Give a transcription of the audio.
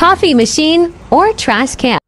coffee machine, or trash can.